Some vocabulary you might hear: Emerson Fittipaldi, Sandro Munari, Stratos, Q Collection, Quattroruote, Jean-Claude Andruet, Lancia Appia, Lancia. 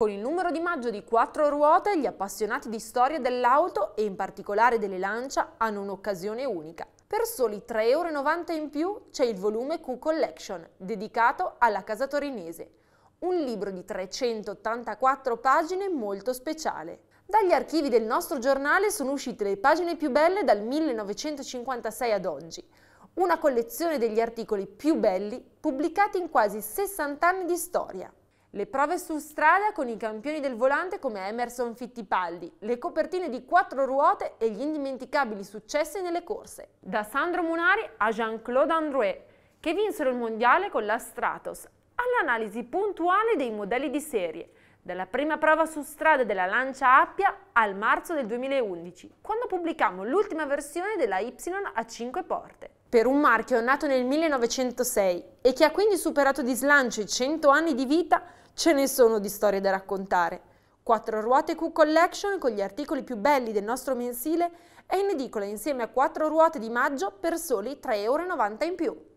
Con il numero di maggio di Quattroruote, gli appassionati di storia dell'auto e in particolare delle Lancia hanno un'occasione unica. Per soli 3,90 € in più c'è il volume Q Collection, dedicato alla casa torinese. Un libro di 384 pagine molto speciale. Dagli archivi del nostro giornale sono uscite le pagine più belle dal 1956 ad oggi. Una collezione degli articoli più belli pubblicati in quasi 60 anni di storia. Le prove su strada con i campioni del volante come Emerson Fittipaldi, le copertine di Quattroruote e gli indimenticabili successi nelle corse. Da Sandro Munari a Jean-Claude Andruet, che vinsero il mondiale con la Stratos, all'analisi puntuale dei modelli di serie, dalla prima prova su strada della Lancia Appia al marzo del 2011, quando pubblicammo l'ultima versione della Y a 5 porte. Per un marchio nato nel 1906 e che ha quindi superato di slancio i 100 anni di vita, ce ne sono di storie da raccontare. Quattroruote Q Collection, con gli articoli più belli del nostro mensile, è in edicola insieme a Quattroruote di maggio per soli 3,90 € in più.